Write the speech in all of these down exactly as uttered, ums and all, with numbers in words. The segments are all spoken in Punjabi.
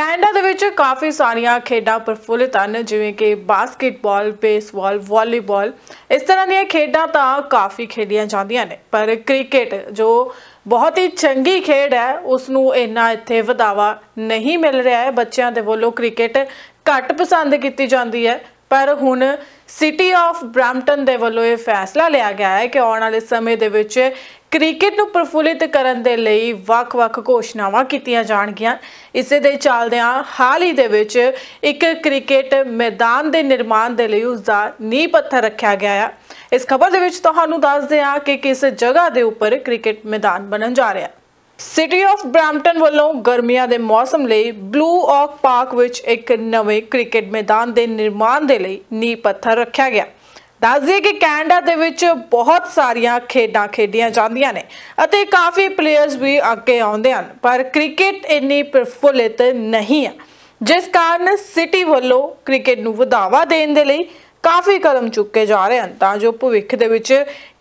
ਕੈਨੇਡਾ ਦੇ ਵਿੱਚ ਕਾਫੀ ਸਾਰੀਆਂ ਖੇਡਾਂ ਪ੍ਰਫੁੱਲਿਤ ਹਨ ਜਿਵੇਂ ਕਿ ਬਾਸਕਟਬਾਲ, ਬੇਸਬਾਲ, ਵਾਲੀਬਾਲ। ਇਸ ਤਰ੍ਹਾਂ ਦੀਆਂ ਖੇਡਾਂ ਤਾਂ ਕਾਫੀ ਖੇਡੀਆਂ ਜਾਂਦੀਆਂ ਨੇ, ਪਰ ਕ੍ਰਿਕਟ ਜੋ ਬਹੁਤ ਹੀ ਚੰਗੀ ਖੇਡ ਹੈ ਉਸ ਨੂੰ ਇੰਨਾ ਇੱਥੇ ਵਧਾਵਾ ਨਹੀਂ ਮਿਲ ਰਿਹਾ ਹੈ। ਬੱਚਿਆਂ ਦੇ ਵੱਲੋਂ ਕ੍ਰਿਕਟ ਘੱਟ ਪਸੰਦ ਕੀਤੀ ਜਾਂਦੀ ਹੈ, ਪਰ ਹੁਣ ਸਿਟੀ ਆਫ ਬ੍ਰੈਂਪਟਨ ਦੇ ਵੱਲੋਂ ਇਹ ਫੈਸਲਾ ਲਿਆ ਗਿਆ ਹੈ ਕਿ ਆਉਣ ਵਾਲੇ ਸਮੇਂ ਦੇ ਵਿੱਚ ਕ੍ਰਿਕਟ ਨੂੰ ਪ੍ਰਫੁੱਲਿਤ ਕਰਨ ਦੇ ਲਈ ਵੱਖ-ਵੱਖ ਘੋਸ਼ਣਾਵਾਂ ਕੀਤੀਆਂ ਜਾਣਗੀਆਂ। ਇਸੇ ਦੇ ਚੱਲਦਿਆਂ ਹਾਲ ਹੀ ਦੇ ਵਿੱਚ ਇੱਕ ਕ੍ਰਿਕਟ ਮੈਦਾਨ ਦੇ ਨਿਰਮਾਣ ਦੇ ਲਈ ਉਸ ਦਾ ਨੀਂਹ ਪੱਥਰ ਰੱਖਿਆ ਗਿਆ ਹੈ। ਇਸ ਖਬਰ ਦੇ ਵਿੱਚ ਤੁਹਾਨੂੰ ਦੱਸਦੇ ਹਾਂ ਕਿ ਕਿਸ ਜਗ੍ਹਾ ਦੇ ਉੱਪਰ ਕ੍ਰਿਕਟ ਮੈਦਾਨ ਬਣਨ ਜਾ ਰਿਹਾ ਹੈ। ਸਿਟੀ ਆਫ ਬ੍ਰੈਂਪਟਨ ਵੱਲੋਂ ਗਰਮੀਆਂ ਦੇ ਮੌਸਮ ਲਈ ਬਲੂ ਓਕ ਪਾਰਕ ਵਿੱਚ ਇੱਕ ਨਵੇਂ ਕ੍ਰਿਕਟ ਮੈਦਾਨ ਦੇ ਨਿਰਮਾਣ ਦੇ ਲਈ ਨੀਂਹ ਪੱਥਰ ਰੱਖਿਆ ਗਿਆ। ਦੱਸ ਦਈਏ ਕਿ ਕੈਨੇਡਾ ਦੇ ਵਿੱਚ ਬਹੁਤ ਸਾਰੀਆਂ ਖੇਡਾਂ ਖੇਡੀਆਂ ਜਾਂਦੀਆਂ ਨੇ ਅਤੇ ਕਾਫੀ ਪਲੇਅਰਸ ਵੀ ਅੱਗੇ ਆਉਂਦੇ ਹਨ, ਪਰ ਕ੍ਰਿਕਟ ਇੰਨੀ ਪ੍ਰਫੁੱਲਿਤ ਨਹੀਂ ਹੈ, ਜਿਸ ਕਾਰਨ ਸਿਟੀ ਵੱਲੋਂ ਕ੍ਰਿਕਟ ਨੂੰ ਵਧਾਵਾ ਦੇਣ ਦੇ ਲਈ ਕਾਫੀ ਕਦਮ ਚੁੱਕੇ ਜਾ ਰਹੇ ਹਨ ਤਾਂ ਜੋ ਭਵਿੱਖ ਦੇ ਵਿੱਚ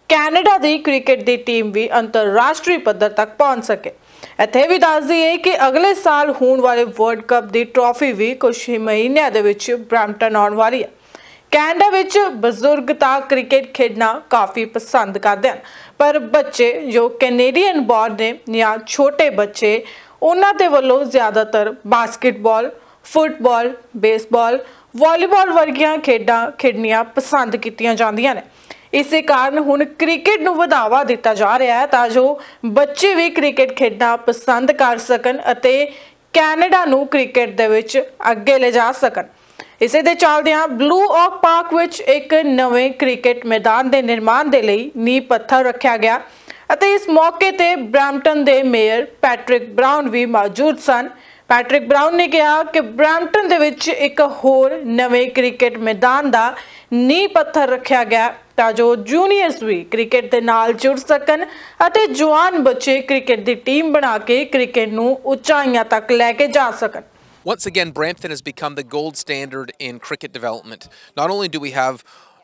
ਕੈਨੇਡਾ ਦੀ ਕ੍ਰਿਕਟ ਦੀ ਟੀਮ ਵੀ ਅੰਤਰਰਾਸ਼ਟਰੀ ਪੱਧਰ ਤੱਕ ਪਹੁੰਚ ਸਕੇ। ਇੱਥੇ ਵੀ ਦੱਸ ਦਈਏ ਕਿ ਅਗਲੇ ਸਾਲ ਹੋਣ ਵਾਲੇ ਵਰਲਡ ਕੱਪ ਦੀ ਟਰੋਫੀ ਵੀ ਕੁਝ ਹੀ ਮਹੀਨਿਆਂ ਦੇ ਵਿੱਚ ਬ੍ਰੈਂਪਟਨ ਆਉਣ ਵਾਲੀ ਹੈ। ਕੈਨੇਡਾ ਵਿੱਚ ਬਜ਼ੁਰਗ ਤਾਂ ਕ੍ਰਿਕਟ ਖੇਡਣਾ ਕਾਫੀ ਪਸੰਦ ਕਰਦੇ ਹਨ, ਪਰ ਬੱਚੇ ਜੋ ਕੈਨੇਡੀਅਨ ਬੋਰਨ ਨੇ ਜਾਂ ਛੋਟੇ ਬੱਚੇ ਉਹਨਾਂ ਦੇ ਵੱਲੋਂ ਜ਼ਿਆਦਾਤਰ ਬਾਸਕਟਬਾਲ, ਫੁੱਟਬਾਲ, ਬੇਸਬਾਲ, ਵਾਲੀਬਾਲ ਵਰਗੀਆਂ ਖੇਡਾਂ ਖੇਡਣੀਆਂ ਪਸੰਦ ਕੀਤੀਆਂ ਜਾਂਦੀਆਂ ਨੇ। ਇਸੇ ਕਾਰਨ ਹੁਣ ਕ੍ਰਿਕਟ ਨੂੰ ਵਧਾਵਾ ਦਿੱਤਾ ਜਾ ਰਿਹਾ ਹੈ ਤਾਂ ਜੋ ਬੱਚੇ ਵੀ ਕ੍ਰਿਕਟ ਖੇਡਣਾ ਪਸੰਦ ਕਰ ਸਕਣ ਅਤੇ ਕੈਨੇਡਾ ਨੂੰ ਕ੍ਰਿਕਟ ਦੇ ਵਿੱਚ ਅੱਗੇ ਲਿਜਾ ਸਕਣ। ਇਸੇ ਦੇ ਚੱਲਦਿਆਂ ਬਲੂ ਓਕ ਪਾਰਕ ਵਿੱਚ ਇੱਕ ਨਵੇਂ ਕ੍ਰਿਕਟ ਮੈਦਾਨ ਦੇ ਨਿਰਮਾਣ ਦੇ ਲਈ ਨੀਂਹ ਪੱਥਰ ਰੱਖਿਆ ਗਿਆ ਅਤੇ ਇਸ ਮੌਕੇ ਤੇ ਬ੍ਰੈਂਪਟਨ ਦੇ ਮੇਅਰ ਪੈਟ੍ਰਿਕ ਬ੍ਰਾਊਨ ਵੀ ਮੌਜੂਦ ਸਨ। ਪੈਟ੍ਰਿਕ ਬ੍ਰਾਊਨ ਨੇ ਕਿਹਾ ਕਿ ਬ੍ਰੈਂਪਟਨ ਦੇ ਵਿੱਚ ਇੱਕ ਹੋਰ ਨਵੇਂ ਕ੍ਰਿਕਟ ਮੈਦਾਨ ਦਾ ਨੀਂਹ ਪੱਥਰ ਰੱਖਿਆ ਗਿਆ ਤਾਂ ਜੋ ਜੂਨੀਅਰਸ ਵੀ ਕ੍ਰਿਕਟ ਦੇ ਨਾਲ ਜੁੜ ਸਕਣ ਅਤੇ ਜਵਾਨ ਬੱਚੇ ਕ੍ਰਿਕਟ ਦੀ ਟੀਮ ਬਣਾ ਕੇ ਕ੍ਰਿਕਟ ਨੂੰ ਉਚਾਈਆਂ ਤੱਕ ਲੈ ਕੇ ਜਾ ਸਕਣ। Once again, Brampton has become the gold standard in cricket development. Not only do we have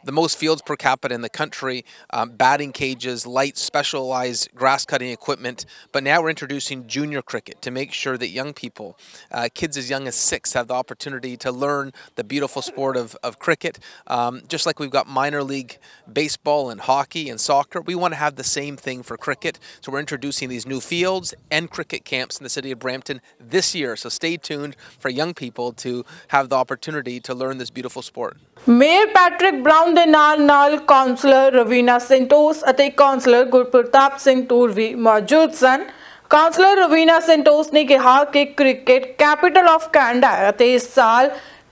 the most fields per capita in the country, um, batting cages, light, specialized grass cutting equipment, but now we're introducing junior cricket to make sure that young people, uh, kids as young as six, have the opportunity to learn the beautiful sport of, of cricket. Um, just like we've got minor league baseball and hockey and soccer, we want to have the same thing for cricket. So we're introducing these new fields and cricket camps in the city of Brampton this year. So stay tuned for young people to have the opportunity to learn this beautiful sport. Mayor Patrick Brown ਦੇ ਨਾਲ ਨਾਲ ਕਾਉਂਸਲਰ ਰਵੀਨਾ ਸੈਂਟੋਸ ਅਤੇ ਕਾਉਂਸਲਰ ਗੁਰਪ੍ਰਤਾਪ ਸਿੰਘ ਟੂਰਵੀ ਮੌਜੂਦ ਸਨ। ਕਾਉਂਸਲਰ ਰਵੀਨਾ ਸੈਂਟੋਸ ਨੇ ਕਿਹਾ ਕਿ ਕ੍ਰਿਕਟ ਕੈਪੀਟਲ ਆਫ ਕੈਨੇਡਾ ਹੈ ਅਤੇ ਇਸ ਸਾਲ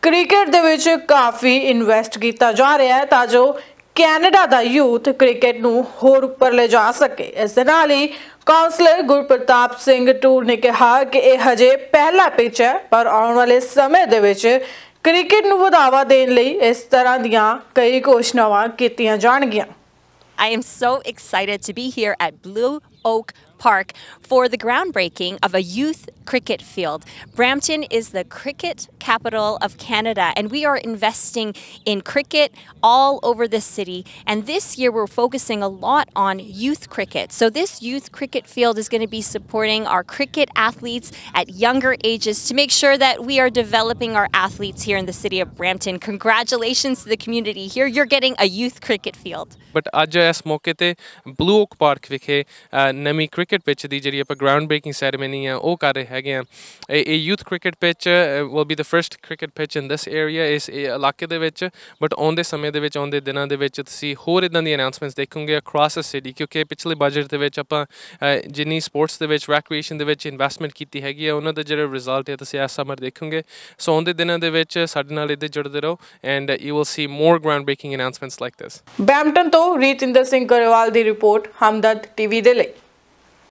ਕ੍ਰਿਕਟ ਦੇ ਵਿੱਚ ਕਾਫੀ ਇਨਵੈਸਟ ਕੀਤਾ ਜਾ ਰਿਹਾ ਹੈ ਤਾਂ ਜੋ ਕੈਨੇਡਾ ਦਾ ਯੂਥ ਕ੍ਰਿਕਟ ਨੂੰ ਹੋਰ ਉੱਪਰ ਲੈ ਜਾ ਸਕੇ। ਇਸ ਦੇ ਨਾਲ ਹੀ ਕਾਉਂਸਲਰ ਗੁਰਪ੍ਰਤਾਪ ਸਿੰਘ ਟੂਰ ਨੇ ਕਿਹਾ ਕਿ ਇਹ ਹਜੇ ਪਹਿਲਾ ਪਿਚ ਹੈ, ਪਰ ਆਉਣ ਵਾਲੇ ਸਮੇਂ ਦੇ ਵਿੱਚ ਕ੍ਰਿਕਟ ਨੂੰ ਵਧਾਵਾ ਦੇਣ ਲਈ ਇਸ ਤਰ੍ਹਾਂ ਦੀਆਂ ਕਈ ਘੋਸ਼ਣਾਵਾਂ ਕੀਤੀਆਂ ਜਾਣਗੀਆਂ। I am so excited to be here at Blue Oak Park for the groundbreaking of a youth cricket field. Brampton is the cricket capital of Canada and we are investing in cricket all over the city, and this year we're focusing a lot on youth cricket. So this youth cricket field is going to be supporting our cricket athletes at younger ages to make sure that we are developing our athletes here in the city of Brampton. Congratulations to the community here, you're getting a youth cricket field. But ਅੱਜ ਇਸ ਮੌਕੇ ਤੇ ਬਲੂ ਓਕ ਪਾਰਕ ਵਿਖੇ ਨਵੀਂ ਕ੍ਰਿਕਟ ਪਿਚ ਦੀ ਜਿਹੜੀ ਆਪਾਂ ਗਰਾਊਂਡ ਬ੍ਰੇਕਿੰਗ ਸੈਰੇਮਨੀ ਆ ਉਹ ਕਰ ਰਹੇ ਹੈਗੇ ਆ। ਇਹ youth cricket pitch will be the first cricket pitch in this area, ਇਸ ਇਲਾਕੇ ਦੇ ਵਿੱਚ, ਬਟ ਆਉਂਦੇ ਸਮੇਂ ਦੇ ਵਿੱਚ, ਆਉਂਦੇ ਦਿਨਾਂ ਦੇ ਵਿੱਚ ਤੁਸੀਂ ਹੋਰ ਇੱਦਾਂ ਦੀ ਅਨਾਊਂਸਮੈਂਟਸ ਦੇਖੋਗੇ ਅਕ੍ਰੋਸ ਦ ਸਿਟੀ, ਕਿਉਂਕਿ ਪਿਛਲੇ ਬਜਟ ਦੇ ਵਿੱਚ ਆਪਾਂ ਜਿੰਨੀ ਸਪੋਰਟਸ ਦੇ ਵਿੱਚ, ਰੈਕ੍ਰੀਏਸ਼ਨ ਦੇ ਵਿੱਚ ਇਨਵੈਸਟਮੈਂਟ ਕੀਤੀ ਹੈਗੀ ਆ, ਉਹਨਾਂ ਦਾ ਜਿਹੜਾ ਰਿਜ਼ਲਟ ਹੈ ਤੁਸੀਂ ਇਸ ਸਮਰ ਦੇਖੋਗੇ। ਸੋ ਆਉਂਦੇ ਦਿਨਾਂ ਦੇ ਵਿੱਚ ਸਾਡੇ ਨਾਲ ਇਹਦੇ ਜੁੜਦੇ ਰਹੋ and you will see more ground breaking announcements like this. Brampton ਤੋਂ ਰੀਤਿੰਦਰ ਸਿੰਘ ਗਰੇਵਾਲ ਦੀ ਰਿਪੋਰਟ ਹਮਦਰਦ ਟੀਵੀ ਦੇ ਲਈ।